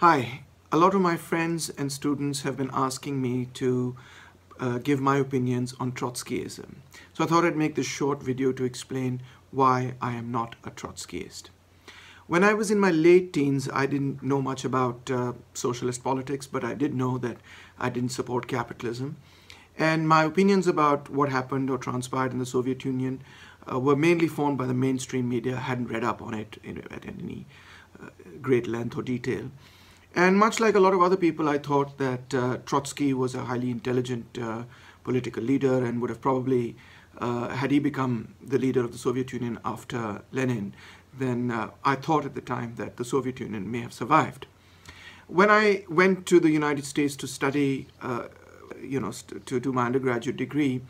Hi, a lot of my friends and students have been asking me to give my opinions on Trotskyism. So I thought I'd make this short video to explain why I am not a Trotskyist. When I was in my late teens, I didn't know much about socialist politics, but I did know that I didn't support capitalism. And my opinions about what happened or transpired in the Soviet Union were mainly formed by the mainstream media. I hadn't read up on it at any great length or detail. And much like a lot of other people, I thought that Trotsky was a highly intelligent political leader and would have probably, had he become the leader of the Soviet Union after Lenin, then I thought at the time that the Soviet Union may have survived. When I went to the United States to study, to do my undergraduate degree,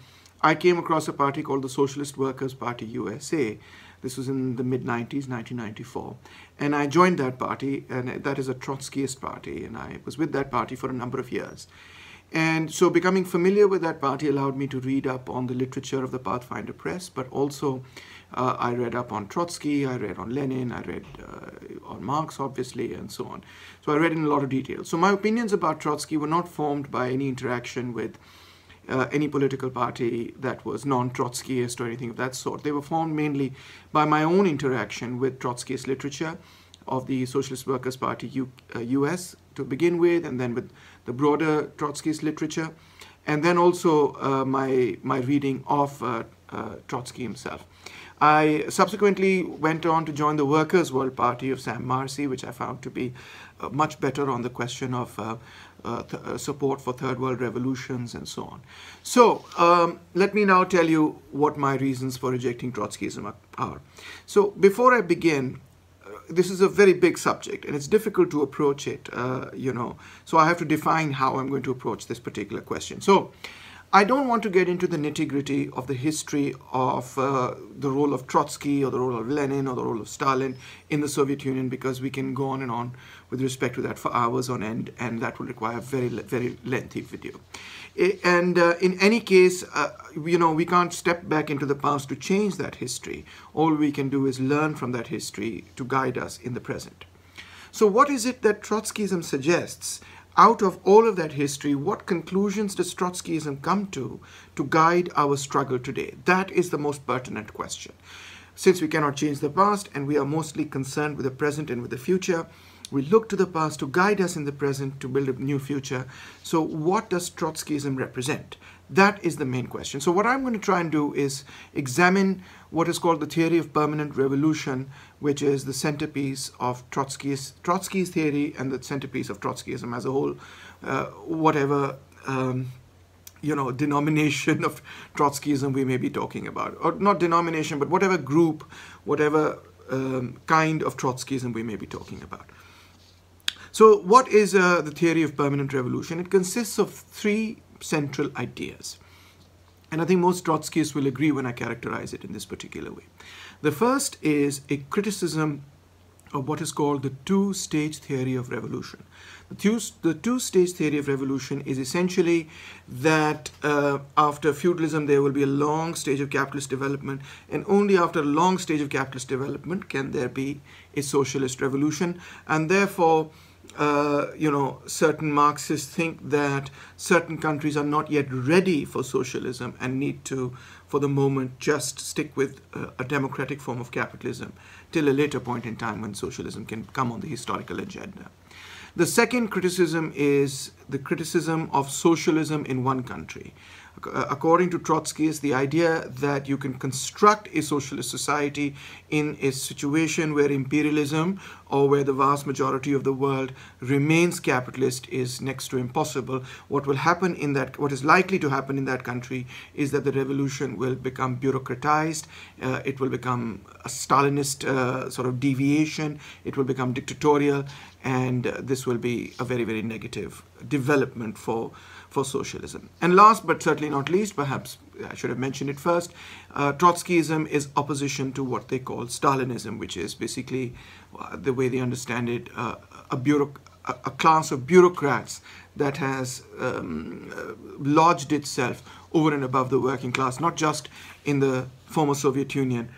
I came across a party called the Socialist Workers' Party USA. This was in the mid-'90s, 1994. And I joined that party, and that is a Trotskyist party, and I was with that party for a number of years. And so becoming familiar with that party allowed me to read up on the literature of the Pathfinder Press, but also I read up on Trotsky, I read on Lenin, I read on Marx, obviously, and so on. So I read in a lot of detail. So my opinions about Trotsky were not formed by any interaction with any political party that was non-Trotskyist or anything of that sort. They were formed mainly by my own interaction with Trotskyist literature of the Socialist Workers' Party US to begin with, and then with the broader Trotskyist literature, and then also my reading of Trotsky himself. I subsequently went on to join the Workers' World Party of Sam Marcy, which I found to be much better on the question of support for third world revolutions and so on. So let me now tell you what my reasons for rejecting Trotskyism are. So before I begin, this is a very big subject and it's difficult to approach it, so I have to define how I'm going to approach this particular question. So I don't want to get into the nitty-gritty of the history of the role of Trotsky or the role of Lenin or the role of Stalin in the Soviet Union, because we can go on and on with respect to that for hours on end, and that will require a very, very lengthy video. And in any case, we can't step back into the past to change that history. All we can do is learn from that history to guide us in the present. So what is it that Trotskyism suggests? Out of all of that history, what conclusions does Trotskyism come to guide our struggle today? That is the most pertinent question. Since we cannot change the past and we are mostly concerned with the present and with the future, we look to the past to guide us in the present to build a new future. So what does Trotskyism represent? That is the main question. So what I'm going to try and do is examine what is called the theory of permanent revolution, which is the centerpiece of Trotsky's theory and the centerpiece of Trotskyism as a whole, whatever denomination of Trotskyism we may be talking about. Or not denomination, but whatever group, whatever kind of Trotskyism we may be talking about. So what is the theory of permanent revolution? It consists of three central ideas. And I think most Trotskyists will agree when I characterize it in this particular way. The first is a criticism of what is called the two-stage theory of revolution. The two-stage theory of revolution is essentially that after feudalism there will be a long stage of capitalist development, and only after a long stage of capitalist development can there be a socialist revolution, and therefore certain Marxists think that certain countries are not yet ready for socialism and need to, for the moment, just stick with a democratic form of capitalism till a later point in time when socialism can come on the historical agenda. The second criticism is the criticism of socialism in one country. According to Trotskyists, the idea that you can construct a socialist society in a situation where imperialism or where the vast majority of the world remains capitalist is next to impossible. What is likely to happen in that country is that the revolution will become bureaucratized, it will become a Stalinist sort of deviation, it will become dictatorial, and this will be a very, very negative development for socialism. And last but certainly not least, perhaps I should have mentioned it first, Trotskyism is opposition to what they call Stalinism, which is basically, the way they understand it, a class of bureaucrats that has lodged itself over and above the working class, not just in the former Soviet Union,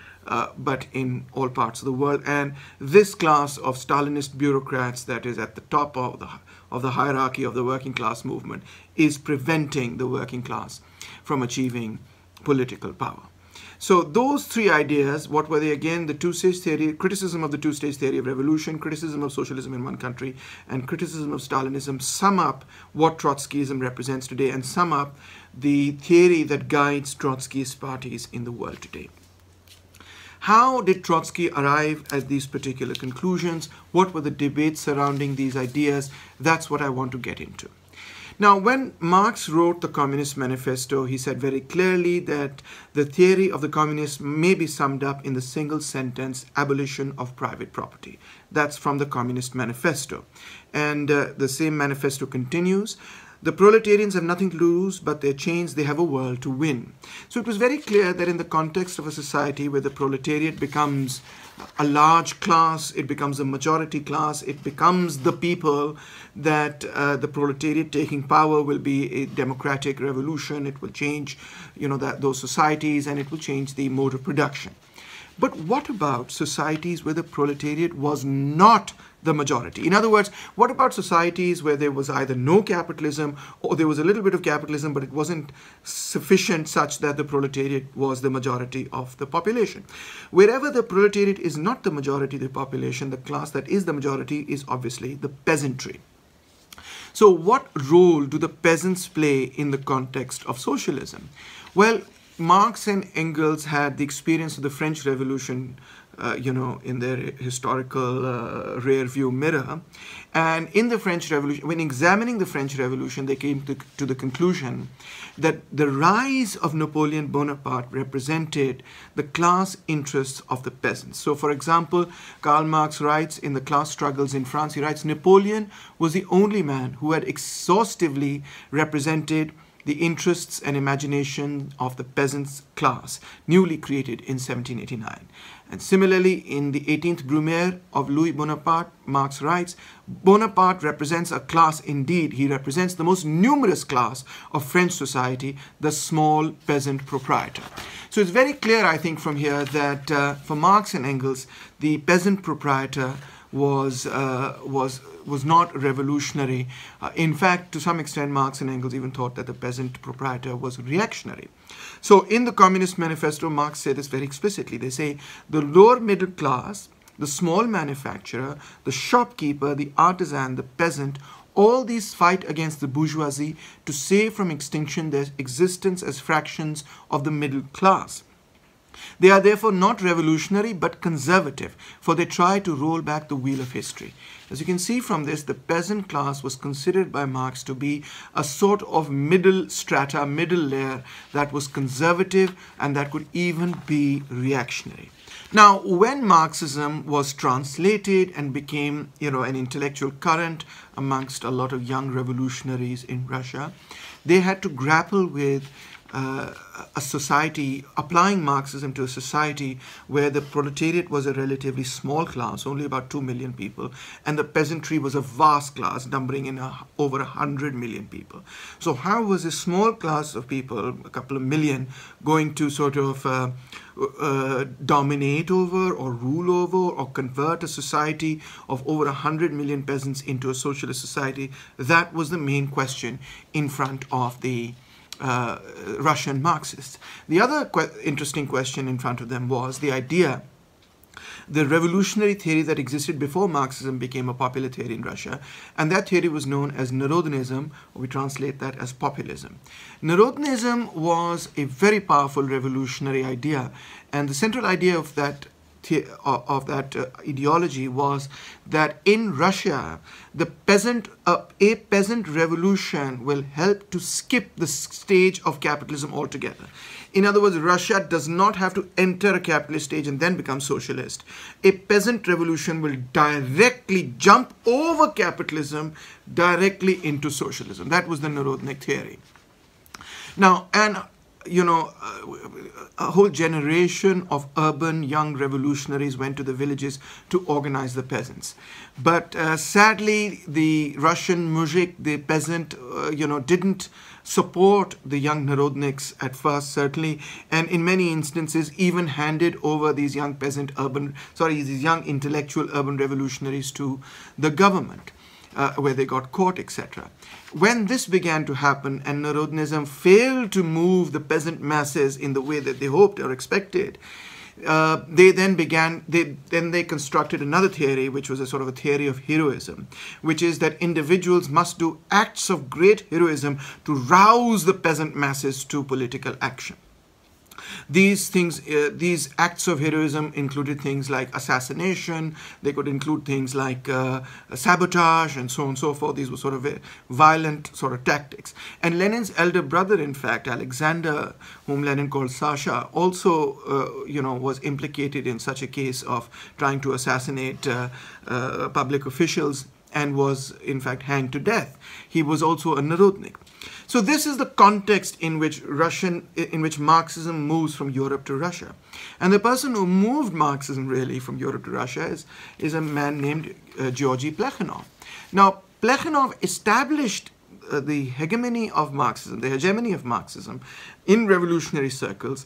but in all parts of the world. And this class of Stalinist bureaucrats that is at the top of the hierarchy of the working class movement is preventing the working class from achieving political power. So those three ideas, what were they again? The two-stage theory, criticism of the two-stage theory of revolution, criticism of socialism in one country, and criticism of Stalinism sum up what Trotskyism represents today and sum up the theory that guides Trotsky's parties in the world today. How did Trotsky arrive at these particular conclusions? What were the debates surrounding these ideas? That's what I want to get into. Now, when Marx wrote the Communist Manifesto, he said very clearly that the theory of the communists may be summed up in the single sentence, abolition of private property. That's from the Communist Manifesto. And the same manifesto continues, the proletarians have nothing to lose but their chains, they have a world to win. So it was very clear that in the context of a society where the proletariat becomes a large class, it becomes a majority class, it becomes the people, that the proletariat taking power will be a democratic revolution, it will change, those societies, and it will change the mode of production. But what about societies where the proletariat was not the majority? In other words, what about societies where there was either no capitalism or there was a little bit of capitalism, but it wasn't sufficient such that the proletariat was the majority of the population? Wherever the proletariat is not the majority of the population, the class that is the majority is obviously the peasantry. So what role do the peasants play in the context of socialism? Well, Marx and Engels had the experience of the French Revolution in their historical rearview mirror. And in the French Revolution, when examining the French Revolution, they came to the conclusion that the rise of Napoleon Bonaparte represented the class interests of the peasants. So, for example, Karl Marx writes in The Class Struggles in France, he writes, Napoleon was the only man who had exhaustively represented the interests and imagination of the peasants' class, newly created in 1789. And similarly, in the 18th Brumaire of Louis Bonaparte, Marx writes, Bonaparte represents a class indeed. He represents the most numerous class of French society, the small peasant proprietor. So it's very clear, I think, from here that for Marx and Engels, the peasant proprietor was not revolutionary. In fact, to some extent, Marx and Engels even thought that the peasant proprietor was reactionary. So in the Communist Manifesto, Marx said this very explicitly. They say the lower middle class, the small manufacturer, the shopkeeper, the artisan, the peasant, all these fight against the bourgeoisie to save from extinction their existence as fractions of the middle class. They are therefore not revolutionary but conservative, for they try to roll back the wheel of history. As you can see from this, the peasant class was considered by Marx to be a sort of middle strata, middle layer that was conservative and that could even be reactionary. Now, when Marxism was translated and became, an intellectual current amongst a lot of young revolutionaries in Russia, they had to grapple with a society, applying Marxism to a society where the proletariat was a relatively small class, only about 2 million people, and the peasantry was a vast class numbering in over 100 million people. So how was a small class of people, a couple of million, going to sort of dominate over or rule over or convert a society of over 100 million peasants into a socialist society? That was the main question in front of the Russian Marxists. The other interesting question in front of them was the idea. The revolutionary theory that existed before Marxism became a popular theory in Russia, and that theory was known as Narodinism, or we translate that as populism. Narodinism was a very powerful revolutionary idea, and the central idea of that ideology was that in Russia, the peasant, a peasant revolution will help to skip the stage of capitalism altogether. In other words, Russia does not have to enter a capitalist stage and then become socialist. A peasant revolution will directly jump over capitalism directly into socialism. That was the Narodnik theory. Now, and a whole generation of urban young revolutionaries went to the villages to organize the peasants. But sadly, the Russian muzhik, the peasant didn't support the young Narodniks at first, certainly, and in many instances even handed over these young intellectual urban revolutionaries to the government, where they got caught, etc. When this began to happen and Narodnism failed to move the peasant masses in the way that they hoped or expected, they constructed another theory, which was a sort of a theory of heroism, which is that individuals must do acts of great heroism to rouse the peasant masses to political action. These acts of heroism included things like assassination. They could include things like sabotage and so on and so forth. These were sort of violent sort of tactics. And Lenin's elder brother, in fact, Alexander, whom Lenin called Sasha, also, was implicated in such a case of trying to assassinate public officials and was, in fact, hanged to death. He was also a Narodnik. So this is the context in which Marxism moves from Europe to Russia. And the person who moved Marxism really from Europe to Russia is a man named Georgi Plekhanov. Now, Plekhanov established the hegemony of Marxism, in revolutionary circles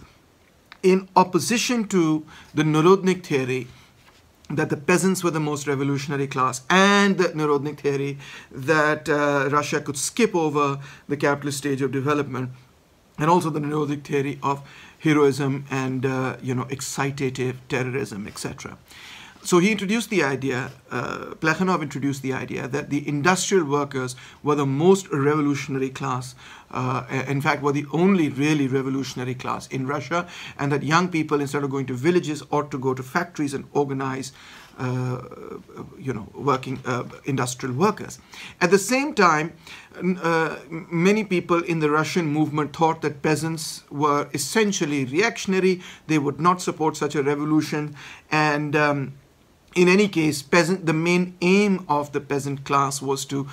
in opposition to the Narodnik theory that the peasants were the most revolutionary class, and the Narodnik theory that Russia could skip over the capitalist stage of development, and also the Narodnik theory of heroism and excitative terrorism, etc. So he introduced the idea, Plekhanov introduced the idea that the industrial workers were the most revolutionary class, in fact were the only really revolutionary class in Russia, and that young people, instead of going to villages, ought to go to factories and organize industrial workers. At the same time, many people in the Russian movement thought that peasants were essentially reactionary, they would not support such a revolution, and in any case, the main aim of the peasant class was to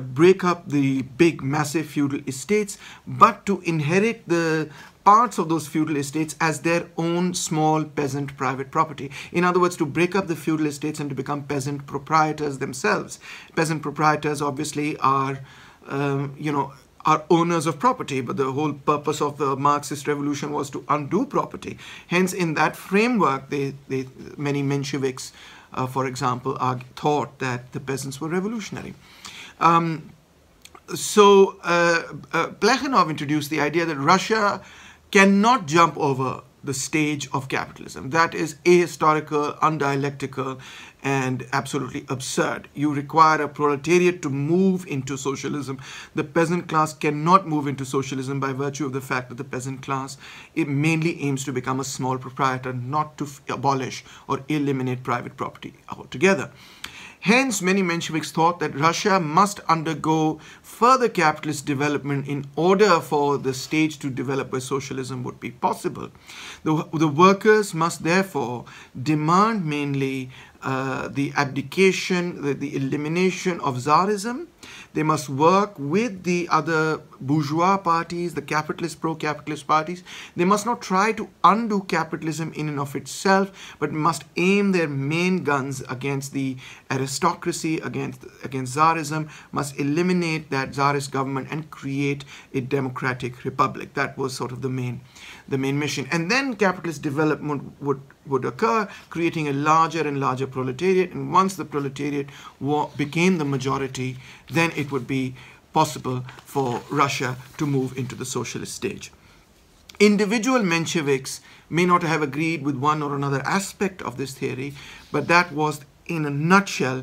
break up the big, massive feudal estates, but to inherit the parts of those feudal estates as their own small peasant private property. In other words, to break up the feudal estates and to become peasant proprietors themselves. Peasant proprietors obviously are owners of property, but the whole purpose of the Marxist revolution was to undo property. Hence, in that framework, many Mensheviks, for example, thought that the peasants were revolutionary. Plekhanov introduced the idea that Russia cannot jump over the stage of capitalism. That is ahistorical, undialectical, and absolutely absurd. You require a proletariat to move into socialism. The peasant class cannot move into socialism by virtue of the fact that the peasant class, it mainly aims to become a small proprietor, not to abolish or eliminate private property altogether. Hence, many Mensheviks thought that Russia must undergo further capitalist development in order for the stage to develop where socialism would be possible. The workers must therefore demand mainly the abdication, the elimination of Tsarism. They must work with the other bourgeois parties, the capitalist, pro-capitalist parties. They must not try to undo capitalism in and of itself, but must aim their main guns against the aristocracy, against Tsarism, must eliminate that Tsarist government and create a democratic republic. That was sort of the main mission. And then capitalist development would occur, creating a larger and larger proletariat. And once the proletariat became the majority, then it would be possible for Russia to move into the socialist stage. Individual Mensheviks may not have agreed with one or another aspect of this theory, but that was, in a nutshell,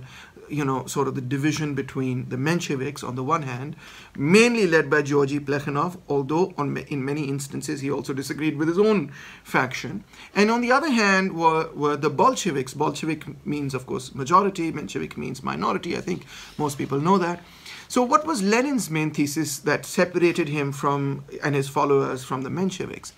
sort of the division between the Mensheviks on the one hand, mainly led by Georgi Plekhanov, although in many instances he also disagreed with his own faction, and on the other hand were the Bolsheviks. Bolshevik means, of course, majority, Menshevik means minority. I think most people know that. So what was Lenin's main thesis that separated him and his followers from the Mensheviks?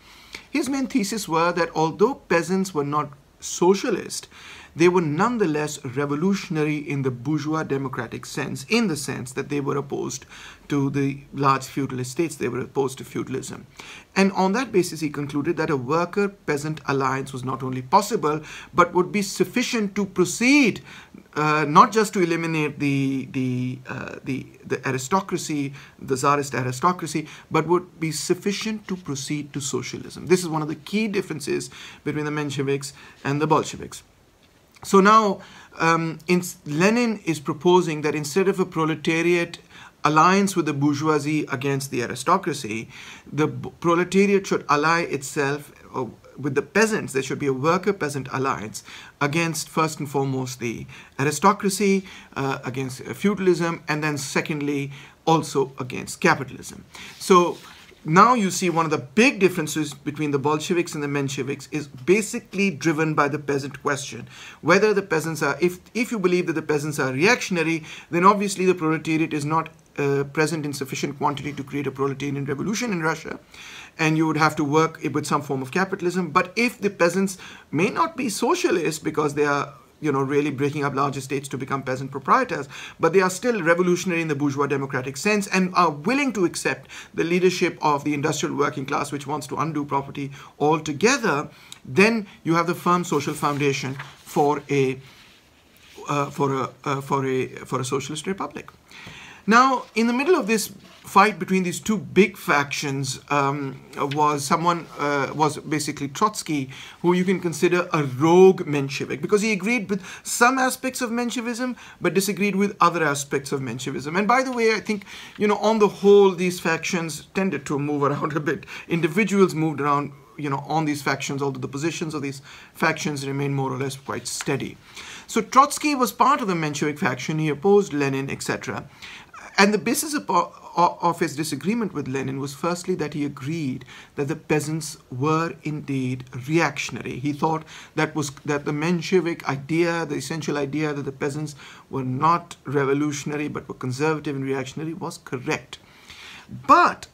His main thesis were that although peasants were not socialist, they were nonetheless revolutionary in the bourgeois democratic sense, in the sense that they were opposed to the large feudalist states, they were opposed to feudalism. And on that basis, he concluded that a worker-peasant alliance was not only possible, but would be sufficient to proceed, not just to eliminate the aristocracy, the Tsarist aristocracy, but would be sufficient to proceed to socialism. This is one of the key differences between the Mensheviks and the Bolsheviks. So now, Lenin is proposing that instead of a proletariat alliance with the bourgeoisie against the aristocracy, the proletariat should ally itself with the peasants. There should be a worker-peasant alliance against, first and foremost, the aristocracy, against feudalism, and then secondly, also against capitalism. So now you see one of the big differences between the Bolsheviks and the Mensheviks is basically driven by the peasant question. Whether the peasants are, if you believe that the peasants are reactionary, then obviously the proletariat is not present in sufficient quantity to create a proletarian revolution in Russia, and you would have to work with some form of capitalism. But if the peasants may not be socialists because they are, you know, really breaking up large estates to become peasant proprietors, but they are still revolutionary in the bourgeois democratic sense and are willing to accept the leadership of the industrial working class, which wants to undo property altogether, then you have the firm social foundation for a socialist republic. Now, in the middle of this fight between these two big factions was basically Trotsky, who you can consider a rogue Menshevik, because he agreed with some aspects of Menshevism but disagreed with other aspects of Menshevism. And by the way, I think, you know, on the whole, these factions tended to move around a bit. Individuals moved around, you know, on these factions, although the positions of these factions remain more or less quite steady. So Trotsky was part of the Menshevik faction. He opposed Lenin, etc. And the basis of his disagreement with Lenin was firstly that he agreed that the peasants were indeed reactionary. He thought that the Menshevik idea, the essential idea that the peasants were not revolutionary but were conservative and reactionary, was correct. But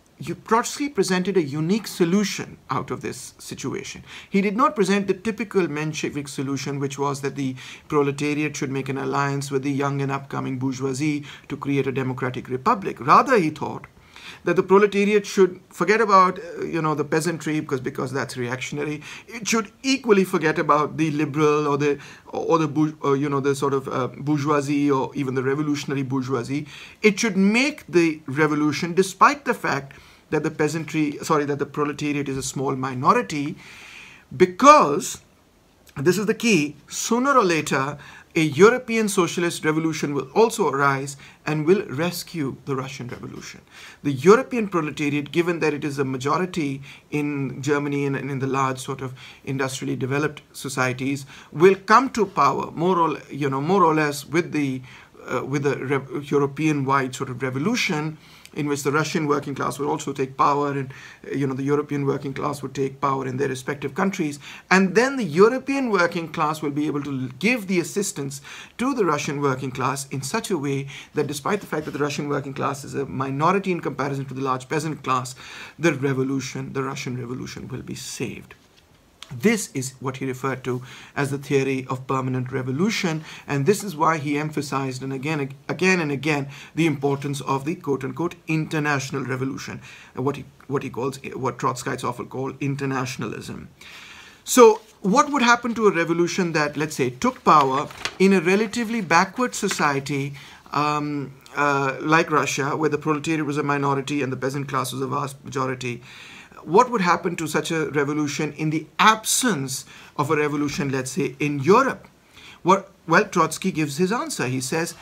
Trotsky presented a unique solution out of this situation. He did not present the typical Menshevik solution, which was that the proletariat should make an alliance with the young and upcoming bourgeoisie to create a democratic republic. Rather, he thought that the proletariat should forget about, you know, the peasantry because that's reactionary. It should equally forget about the liberal or the bourgeoisie, or even the revolutionary bourgeoisie. It should make the revolution, despite the fact that the proletariat is a small minority, because, and this is the key, sooner or later a European socialist revolution will also arise and will rescue the Russian Revolution. The European proletariat, given that it is a majority in Germany and in the large sort of industrially developed societies, will come to power more or less with the European-wide sort of revolution, in which the Russian working class would also take power, and, you know, the European working class would take power in their respective countries. And then the European working class will be able to give the assistance to the Russian working class in such a way that, despite the fact that the Russian working class is a minority in comparison to the large peasant class, the revolution, the Russian Revolution, will be saved. This is what he referred to as the theory of permanent revolution, and this is why he emphasized again and again the importance of the quote-unquote international revolution, what Trotskyites often call internationalism. So what would happen to a revolution that, let's say, took power in a relatively backward society like Russia, where the proletariat was a minority and the peasant class was a vast majority? What would happen to such a revolution in the absence of a revolution, let's say, in Europe? Well, Trotsky gives his answer. He says,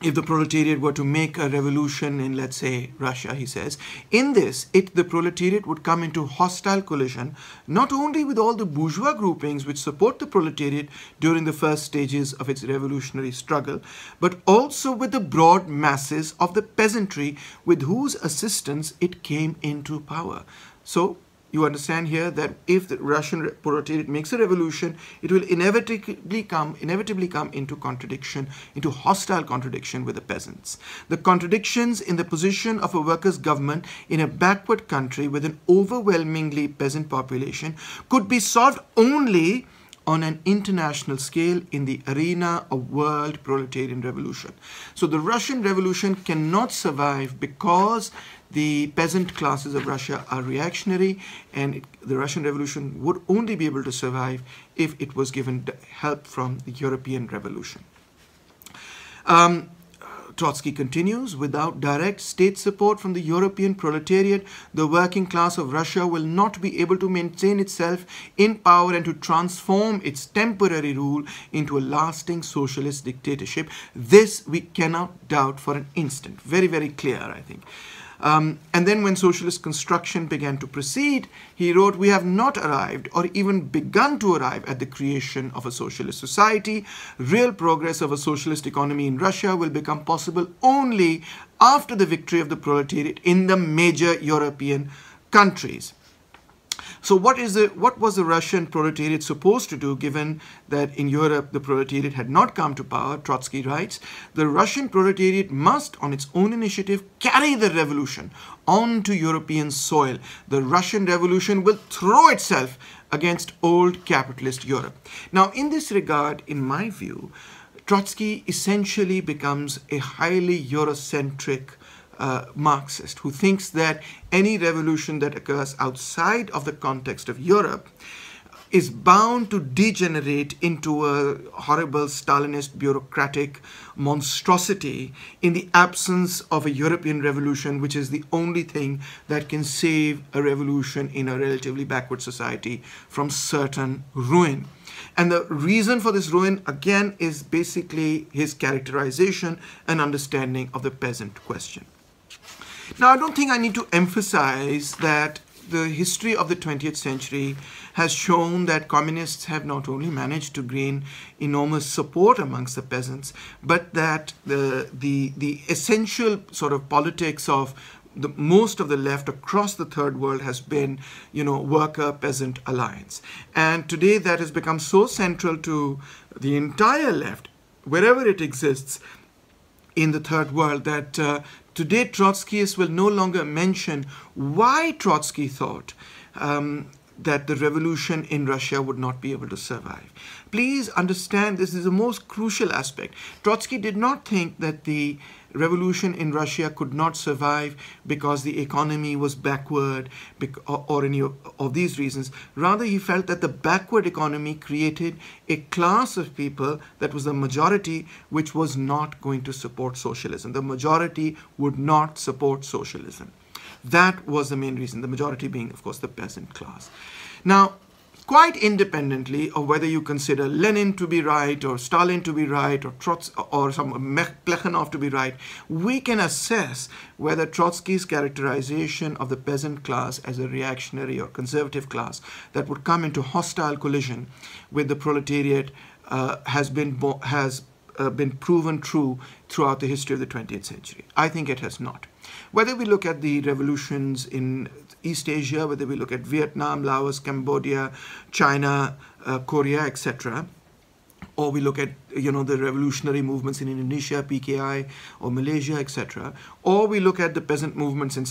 if the proletariat were to make a revolution in, let's say, Russia, he says, in this, the proletariat would come into hostile collision, not only with all the bourgeois groupings which support the proletariat during the first stages of its revolutionary struggle, but also with the broad masses of the peasantry with whose assistance it came into power. So you understand here that if the Russian proletariat makes a revolution, it will inevitably come into contradiction, into hostile contradiction with the peasants. The contradictions in the position of a workers' government in a backward country with an overwhelmingly peasant population could be solved only on an international scale in the arena of world proletarian revolution. So the Russian Revolution cannot survive because the peasant classes of Russia are reactionary, and the Russian Revolution would only be able to survive if it was given help from the European Revolution. Trotsky continues, without direct state support from the European proletariat, the working class of Russia will not be able to maintain itself in power and to transform its temporary rule into a lasting socialist dictatorship. This we cannot doubt for an instant. Very, very clear, I think. And then when socialist construction began to proceed, he wrote, "We have not arrived or even begun to arrive at the creation of a socialist society. Real progress of a socialist economy in Russia will become possible only after the victory of the proletariat in the major European countries." So what was the Russian proletariat supposed to do, given that in Europe the proletariat had not come to power? Trotsky writes, "The Russian proletariat must, on its own initiative, carry the revolution onto European soil. The Russian Revolution will throw itself against old capitalist Europe." Now, in this regard, in my view, Trotsky essentially becomes a highly Eurocentric Marxist who thinks that any revolution that occurs outside of the context of Europe is bound to degenerate into a horrible Stalinist bureaucratic monstrosity in the absence of a European revolution, which is the only thing that can save a revolution in a relatively backward society from certain ruin. And the reason for this ruin, again, is basically his characterization and understanding of the peasant question. Now, I don't think I need to emphasize that the history of the 20th century has shown that communists have not only managed to gain enormous support amongst the peasants, but that the essential sort of politics of most of the left across the Third World has been, you know, worker-peasant alliance. And today that has become so central to the entire left, wherever it exists in the Third World, that today, Trotskyists will no longer mention why Trotsky thought that the revolution in Russia would not be able to survive. Please understand, this is the most crucial aspect. Trotsky did not think that the revolution in Russia could not survive because the economy was backward or any of these reasons. Rather, he felt that the backward economy created a class of people that was the majority, which was not going to support socialism. The majority would not support socialism. That was the main reason, the majority being, of course, the peasant class. Now, quite independently of whether you consider Lenin to be right or Stalin to be right or Plekhanov to be right, we can assess whether Trotsky's characterization of the peasant class as a reactionary or conservative class that would come into hostile collision with the proletariat has been proven true throughout the history of the 20th century. I think it has not. Whether we look at the revolutions in East Asia, whether we look at Vietnam, Laos, Cambodia, China, Korea, etc., or we look at, you know, the revolutionary movements in Indonesia, PKI, or Malaysia, etc., or we look at the peasant movements in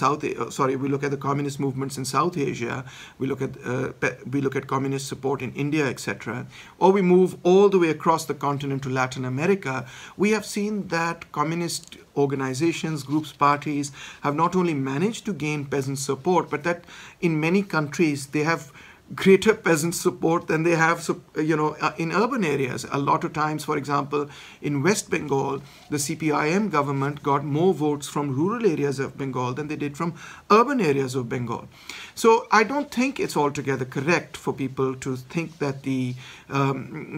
we look at the communist movements in South Asia, we look at communist support in India, etc., or we move all the way across the continent to Latin America, we have seen that communist organizations, groups, parties have not only managed to gain peasant support, but that in many countries they have greater peasant support than they have, you know, in urban areas. A lot of times, for example, in West Bengal, the CPIM government got more votes from rural areas of Bengal than they did from urban areas of Bengal. So I don't think it's altogether correct for people to think that the,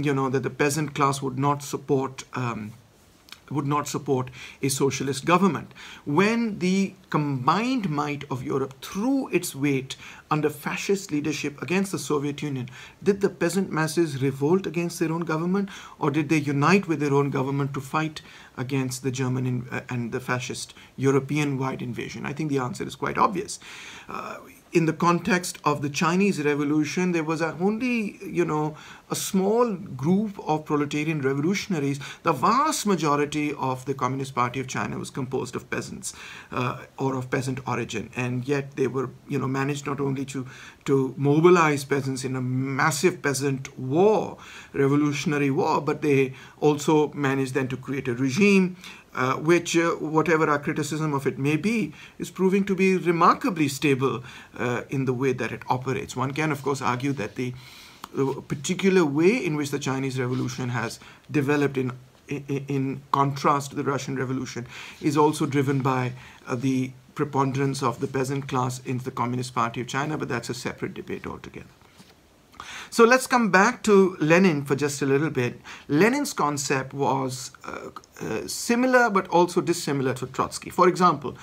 you know, that the peasant class would not support a socialist government. When the combined might of Europe threw its weight under fascist leadership against the Soviet Union, did the peasant masses revolt against their own government, or did they unite with their own government to fight against the German and the fascist European-wide invasion? I think the answer is quite obvious. In the context of the Chinese Revolution, there was only, a small group of proletarian revolutionaries. The vast majority of the Communist Party of China was composed of peasants or of peasant origin, and yet they were, managed not only to mobilize peasants in a massive peasant war, revolutionary war, but they also managed then to create a regime which, whatever our criticism of it may be, is proving to be remarkably stable in the way that it operates. One can, of course, argue that the particular way in which the Chinese Revolution has developed in contrast to the Russian Revolution is also driven by the preponderance of the peasant class in the Communist Party of China, but that's a separate debate altogether. So let's come back to Lenin for just a little bit. Lenin's concept was similar but also dissimilar to Trotsky. For example,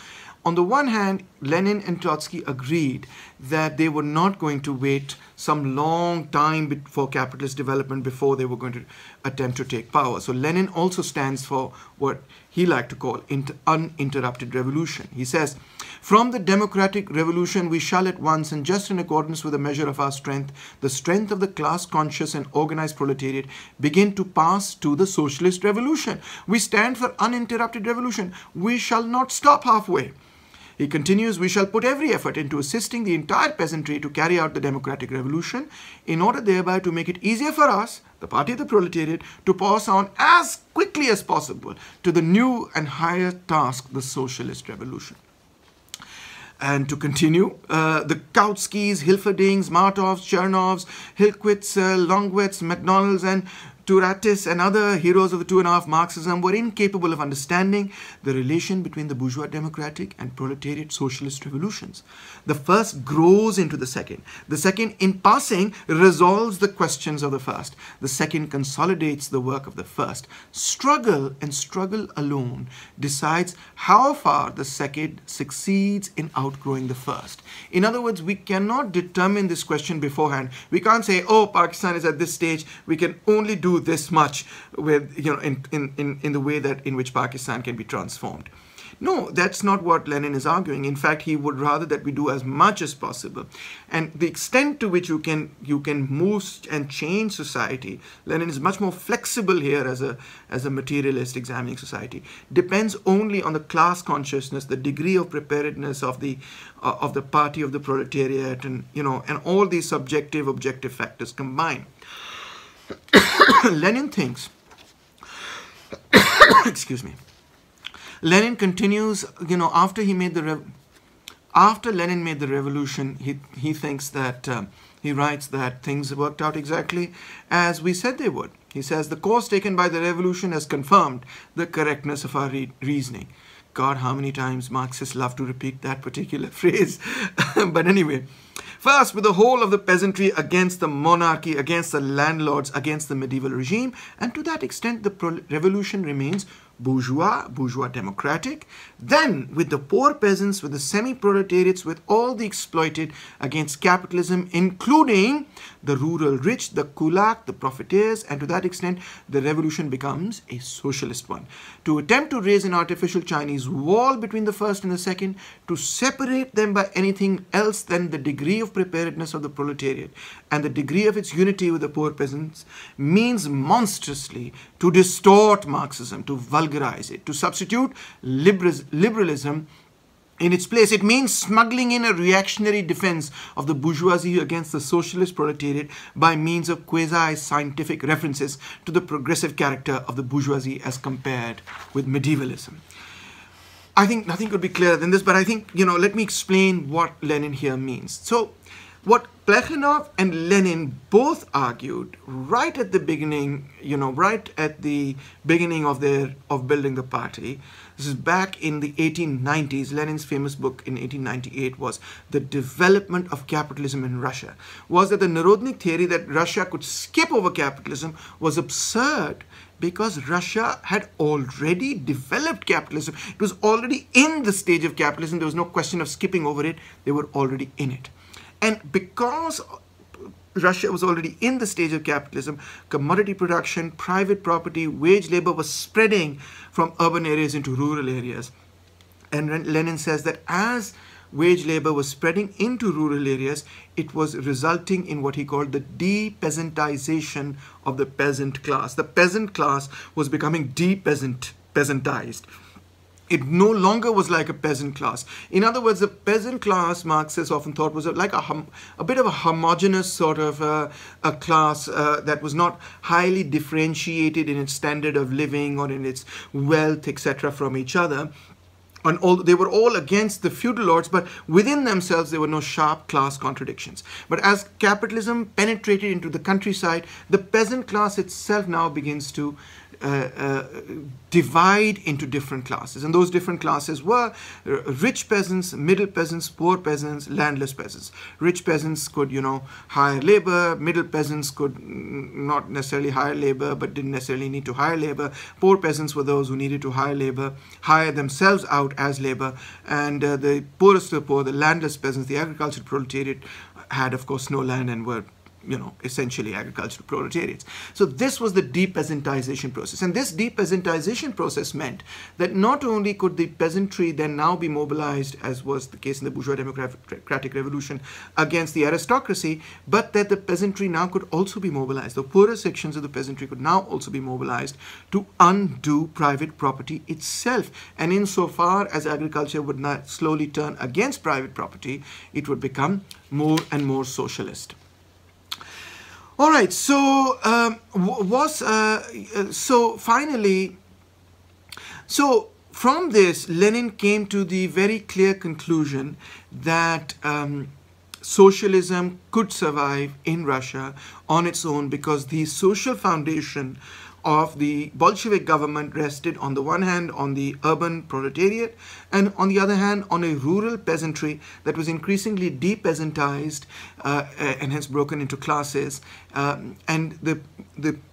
on the one hand, Lenin and Trotsky agreed that they were not going to wait some long time for capitalist development before they were going to attempt to take power. So Lenin also stands for what he liked to call uninterrupted revolution. He says, "From the democratic revolution we shall at once, and just in accordance with the measure of our strength, the strength of the class-conscious and organized proletariat, begin to pass to the socialist revolution. We stand for uninterrupted revolution. We shall not stop halfway." He continues, "We shall put every effort into assisting the entire peasantry to carry out the democratic revolution, in order thereby to make it easier for us, the party of the proletariat, to pass on as quickly as possible to the new and higher task, the socialist revolution." And to continue, the Kautskys, Hilferdings, Martovs, Chernovs, Hilquits, Longwitz, McDonalds, and Turatis and other heroes of the 2½ Marxism were incapable of understanding the relation between the bourgeois democratic and proletariat socialist revolutions. The first grows into the second. The second, in passing, resolves the questions of the first. The second consolidates the work of the first. Struggle, and struggle alone, decides how far the second succeeds in outgrowing the first. In other words, we cannot determine this question beforehand. We can't say, oh, Pakistan is at this stage, we can only do this much with in the way that in which Pakistan can be transformed. No, that's not what Lenin is arguing. In fact, he would rather that we do as much as possible. And the extent to which you can move and change society, Lenin is much more flexible here as a materialist examining society, depends only on the class consciousness, the degree of preparedness of the party of the proletariat, and and all these subjective objective factors combined. Lenin thinks, excuse me, Lenin continues, after Lenin made the revolution, he thinks that, he writes that things worked out exactly as we said they would. He says, "The course taken by the revolution has confirmed the correctness of our reasoning." God, how many times Marxists love to repeat that particular phrase. But anyway, first, with the whole of the peasantry against the monarchy, against the landlords, against the medieval regime, and to that extent the revolution remains bourgeois democratic. Then, with the poor peasants, with the semi-proletariats, with all the exploited against capitalism, including the rural rich, the kulak, the profiteers, and to that extent, the revolution becomes a socialist one. To attempt to raise an artificial Chinese wall between the first and the second, to separate them by anything else than the degree of preparedness of the proletariat and the degree of its unity with the poor peasants, means monstrously to distort Marxism, to vulgarize it, to substitute liberalism in its place. It means smuggling in a reactionary defense of the bourgeoisie against the socialist proletariat by means of quasi-scientific references to the progressive character of the bourgeoisie as compared with medievalism. I think nothing could be clearer than this, but I think, let me explain what Lenin here means. So, what Plekhanov and Lenin both argued right at the beginning, of building the party. This is back in the 1890s. Lenin's famous book in 1898 was The Development of Capitalism in Russia. Was that the Narodnik theory that Russia could skip over capitalism was absurd, because Russia had already developed capitalism. It was already in the stage of capitalism. There was no question of skipping over it. They were already in it. And because Russia was already in the stage of capitalism. Commodity production, private property, wage labor was spreading from urban areas into rural areas. And Lenin says that as wage labor was spreading into rural areas, it was resulting in what he called the de-peasantization of the peasant class. The peasant class was becoming de-peasantized. It no longer was like a peasant class. In other words, the peasant class, Marxists often thought, was like a bit of a homogeneous sort of a class that was not highly differentiated in its standard of living or in its wealth, etc., from each other. And they were all against the feudal lords, but within themselves there were no sharp class contradictions. But as capitalism penetrated into the countryside, the peasant class itself now begins to divide into different classes, and those different classes were rich peasants, middle peasants, poor peasants, landless peasants. Rich peasants could, you know, hire labor. Middle peasants could not necessarily hire labor, but didn't necessarily need to hire labor. Poor peasants were those who needed to hire labor, hire themselves out as labor, and the poorest of the poor, the landless peasants, the agricultural proletariat, had of course no land and were, you know, essentially agricultural proletariats. So this was the de-peasantization process. And this de-peasantization process meant that not only could the peasantry then now be mobilized, as was the case in the bourgeois democratic revolution, against the aristocracy, but that the peasantry now could also be mobilized. The poorer sections of the peasantry could now also be mobilized to undo private property itself. And insofar as agriculture would not slowly turn against private property, it would become more and more socialist. All right, so from this, Lenin came to the very clear conclusion that socialism could survive in Russia on its own, because the social foundation of the Bolshevik government rested on the one hand on the urban proletariat and on the other hand on a rural peasantry that was increasingly de-peasantized and hence broken into classes, and the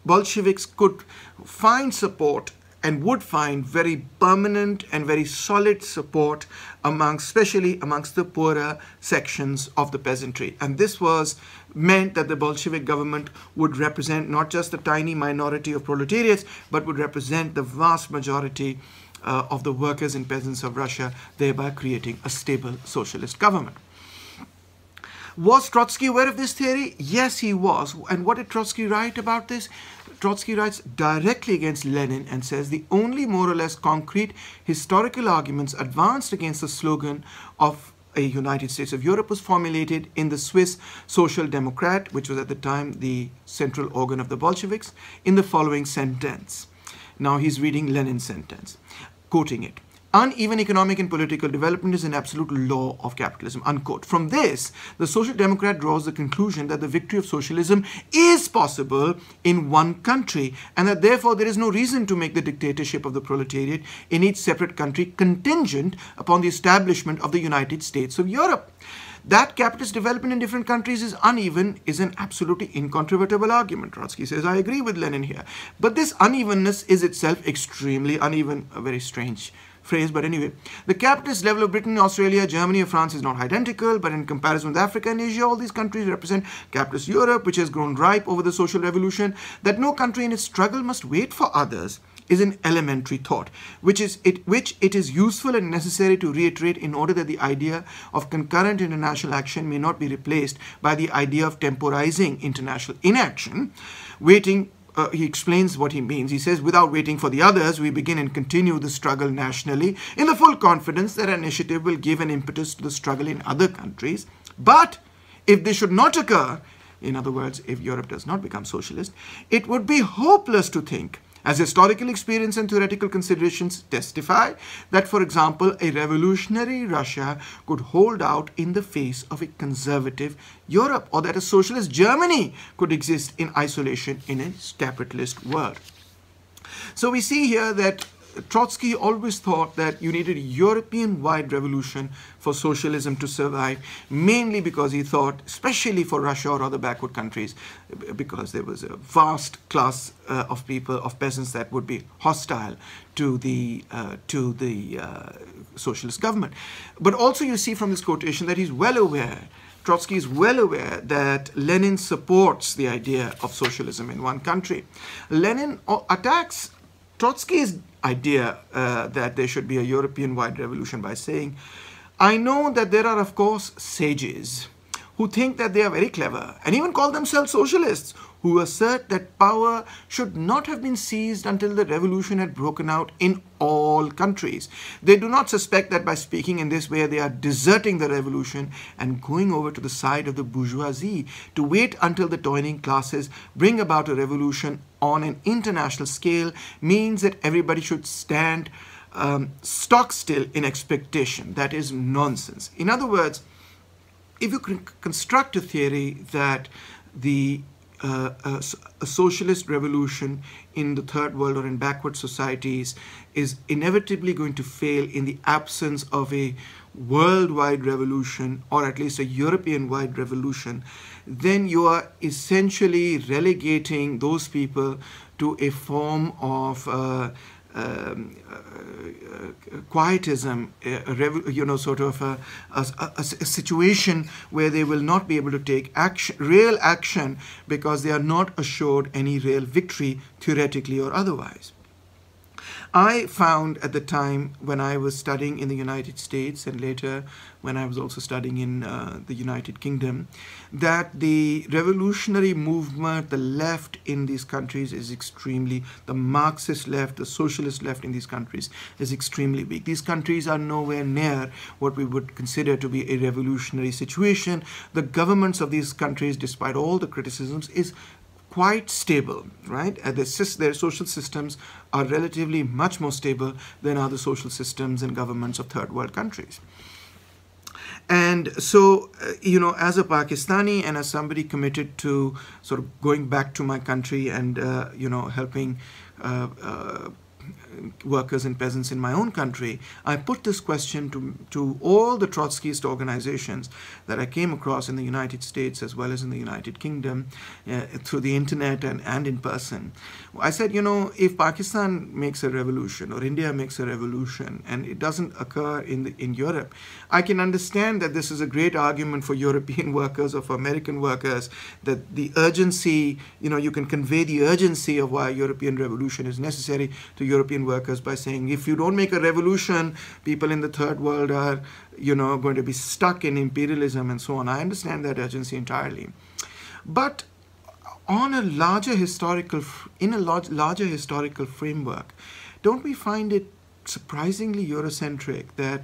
Bolsheviks could find support and would find very permanent and very solid support amongst, especially amongst the poorer sections of the peasantry. And this was meant that the Bolshevik government would represent not just the tiny minority of proletariats, but would represent the vast majority of the workers and peasants of Russia, thereby creating a stable socialist government. Was Trotsky aware of this theory? Yes, he was. And what did Trotsky write about this? Trotsky writes directly against Lenin and says the only more or less concrete historical arguments advanced against the slogan of a United States of Europe was formulated in the Swiss Social Democrat, which was at the time the central organ of the Bolsheviks, in the following sentence. Now he's reading Lenin's sentence, quoting it. Uneven economic and political development is an absolute law of capitalism, unquote. From this, the Social Democrat draws the conclusion that the victory of socialism is possible in one country, and that therefore there is no reason to make the dictatorship of the proletariat in each separate country contingent upon the establishment of the United States of Europe. That capitalist development in different countries is uneven is an absolutely incontrovertible argument. Trotsky says, I agree with Lenin here. But this unevenness is itself extremely uneven, a very strange phrase, but anyway. The capitalist level of Britain, Australia, Germany, or France is not identical, but in comparison with Africa and Asia, all these countries represent capitalist Europe, which has grown ripe over the social revolution. That no country in its struggle must wait for others is an elementary thought, which it is useful and necessary to reiterate in order that the idea of concurrent international action may not be replaced by the idea of temporizing international inaction, waiting. He explains what he means. He says, without waiting for the others, we begin and continue the struggle nationally in the full confidence that our initiative will give an impetus to the struggle in other countries. But if this should not occur, in other words, if Europe does not become socialist, it would be hopeless to think, as historical experience and theoretical considerations testify, that, for example, a revolutionary Russia could hold out in the face of a conservative Europe, or that a socialist Germany could exist in isolation in a capitalist world. So we see here that Trotsky always thought that you needed a European-wide revolution for socialism to survive, mainly because he thought, especially for Russia or other backward countries, because there was a vast class of people, of peasants, that would be hostile to the socialist government. But also you see from this quotation that he's well aware, Trotsky is well aware, that Lenin supports the idea of socialism in one country. Lenin attacks Trotsky's idea that there should be a European-wide revolution by saying, I know that there are, of course, sages who think that they are very clever and even call themselves socialists, who assert that power should not have been seized until the revolution had broken out in all countries. They do not suspect that by speaking in this way, they are deserting the revolution and going over to the side of the bourgeoisie to wait until the toiling classes bring about a revolution on an international scale means that everybody should stand stock still in expectation. That is nonsense. In other words, if you can construct a theory that the a socialist revolution in the third world or in backward societies is inevitably going to fail in the absence of a worldwide revolution, or at least a European-wide revolution, then you are essentially relegating those people to a form of quietism, sort of a situation where they will not be able to take action, real action, because they are not assured any real victory, theoretically or otherwise. I found at the time when I was studying in the United States, and later when I was also studying in the United Kingdom, that the revolutionary movement, the left in these countries is extremely, the Marxist left, the socialist left in these countries is extremely weak. These countries are nowhere near what we would consider to be a revolutionary situation. The governments of these countries, despite all the criticisms, is quite stable, right? Their social systems are relatively much more stable than are the social systems and governments of third world countries. And so, you know, as a Pakistani and as somebody committed to sort of going back to my country and, you know, helping workers and peasants in my own country, I put this question to all the Trotskyist organizations that I came across in the United States as well as in the United Kingdom, through the internet and in person. I said, you know, if Pakistan makes a revolution or India makes a revolution and it doesn't occur in Europe, I can understand that this is a great argument for European workers or for American workers, that the urgency, you know, you can convey the urgency of why a European revolution is necessary to European workers by saying, if you don't make a revolution, people in the third world are, you know, going to be stuck in imperialism and so on. I understand that urgency entirely. But on a larger historical, in a larger historical framework, don't we find it surprisingly Eurocentric that,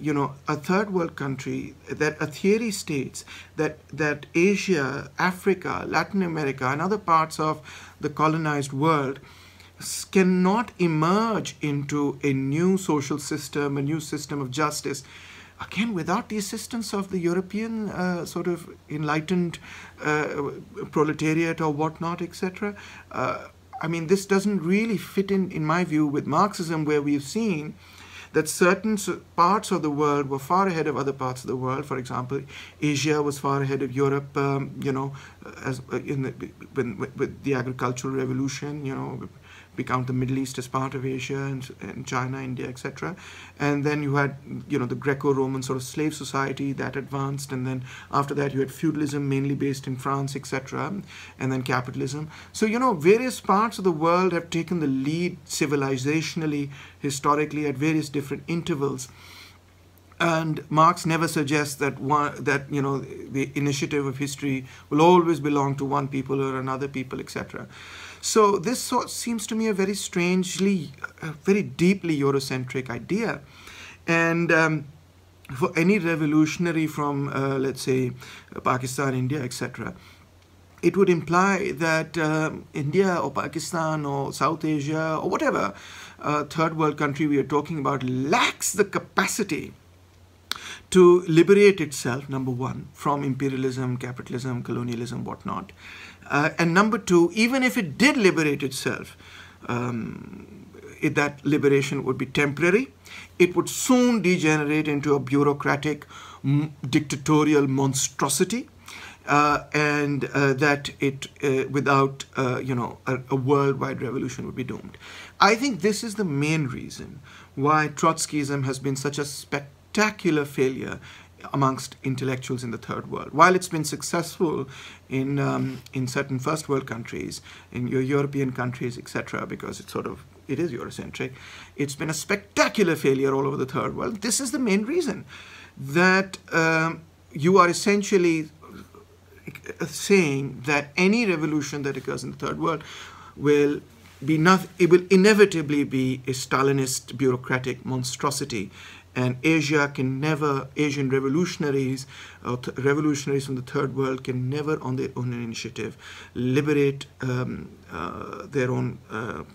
you know, a third world country, that a theory states that Asia, Africa, Latin America, and other parts of the colonized world cannot emerge into a new social system, a new system of justice, again, without the assistance of the European sort of enlightened proletariat or whatnot, etc. I mean, this doesn't really fit in my view, with Marxism, where we've seen that certain parts of the world were far ahead of other parts of the world. For example, Asia was far ahead of Europe, you know, with the agricultural revolution, you know, we count the Middle East as part of Asia and China, India, etc. And then you had, you know, the Greco-Roman sort of slave society that advanced. And then after that, you had feudalism, mainly based in France, etc. And then capitalism. So, you know, various parts of the world have taken the lead civilizationally, historically, at various different intervals. And Marx never suggests that you know, the initiative of history will always belong to one people or another people, etc. So this seems to me a very strangely, very deeply Eurocentric idea. And for any revolutionary from, let's say, Pakistan, India, etc., it would imply that India or Pakistan or South Asia or whatever third world country we are talking about lacks the capacity to liberate itself, number one, from imperialism, capitalism, colonialism, whatnot. And number two, even if it did liberate itself, that liberation would be temporary. It would soon degenerate into a bureaucratic, dictatorial monstrosity, and that it, without a worldwide revolution, would be doomed. I think this is the main reason why Trotskyism has been such a spectacular failure amongst intellectuals in the Third World. While it's been successful in certain First World countries, in your European countries, etc., because it's sort of, it is Eurocentric, it's been a spectacular failure all over the Third World. This is the main reason that you are essentially saying that any revolution that occurs in the Third World will be it will inevitably be a Stalinist bureaucratic monstrosity. And Asia can never, Asian revolutionaries, revolutionaries from the Third World can never on their own initiative liberate their own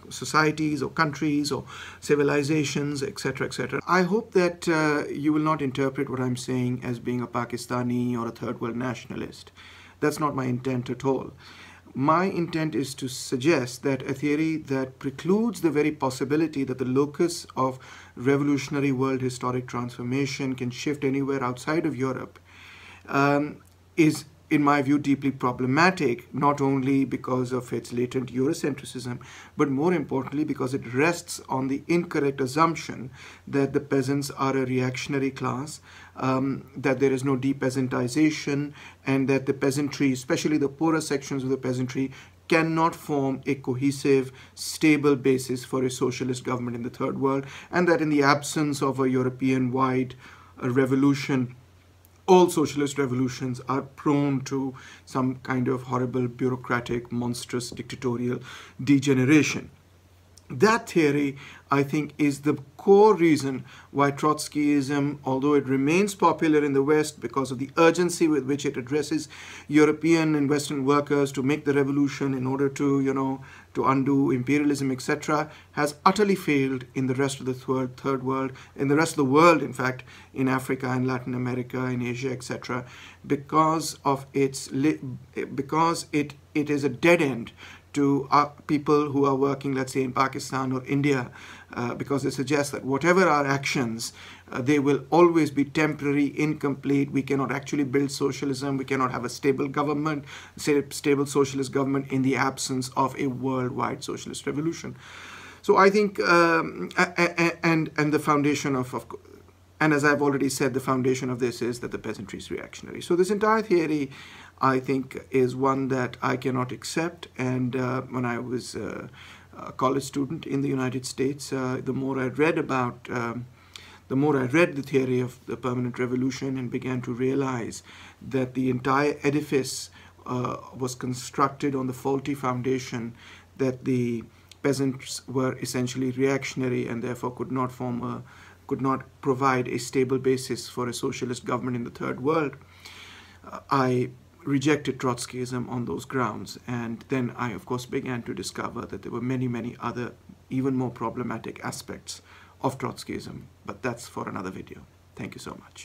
societies or countries or civilizations, etc., etc. I hope that you will not interpret what I'm saying as being a Pakistani or a Third World nationalist. That's not my intent at all. My intent is to suggest that a theory that precludes the very possibility that the locus of revolutionary world historic transformation can shift anywhere outside of Europe is, in my view, deeply problematic, not only because of its latent Eurocentrism, but more importantly because it rests on the incorrect assumption that the peasants are a reactionary class, that there is no de-peasantization, and that the peasantry, especially the poorer sections of the peasantry, cannot form a cohesive, stable basis for a socialist government in the Third World, and that in the absence of a European-wide revolution, all socialist revolutions are prone to some kind of horrible, bureaucratic, monstrous, dictatorial degeneration. That theory, I think, is the core reason why Trotskyism, although it remains popular in the West because of the urgency with which it addresses European and Western workers to make the revolution in order to, to undo imperialism, etc., has utterly failed in the rest of the Third World, in the rest of the world, in fact, in Africa and Latin America, in Asia, etc., because of its it is a dead end to people who are working, let's say, in Pakistan or India, because they suggest that whatever our actions, they will always be temporary, incomplete. We cannot actually build socialism. We cannot have a stable government, say, stable socialist government in the absence of a worldwide socialist revolution. So I think, and the foundation of and as I've already said, the foundation of this is that the peasantry is reactionary. So this entire theory, I think, is one that I cannot accept. And when I was a college student in the United States, the more I read about, the more I read the theory of the permanent revolution and began to realize that the entire edifice was constructed on the faulty foundation that the peasants were essentially reactionary and therefore could not form a could not provide a stable basis for a socialist government in the Third World. I rejected Trotskyism on those grounds, and then I, of course, began to discover that there were many, many other, even more problematic aspects of Trotskyism, but that's for another video. Thank you so much.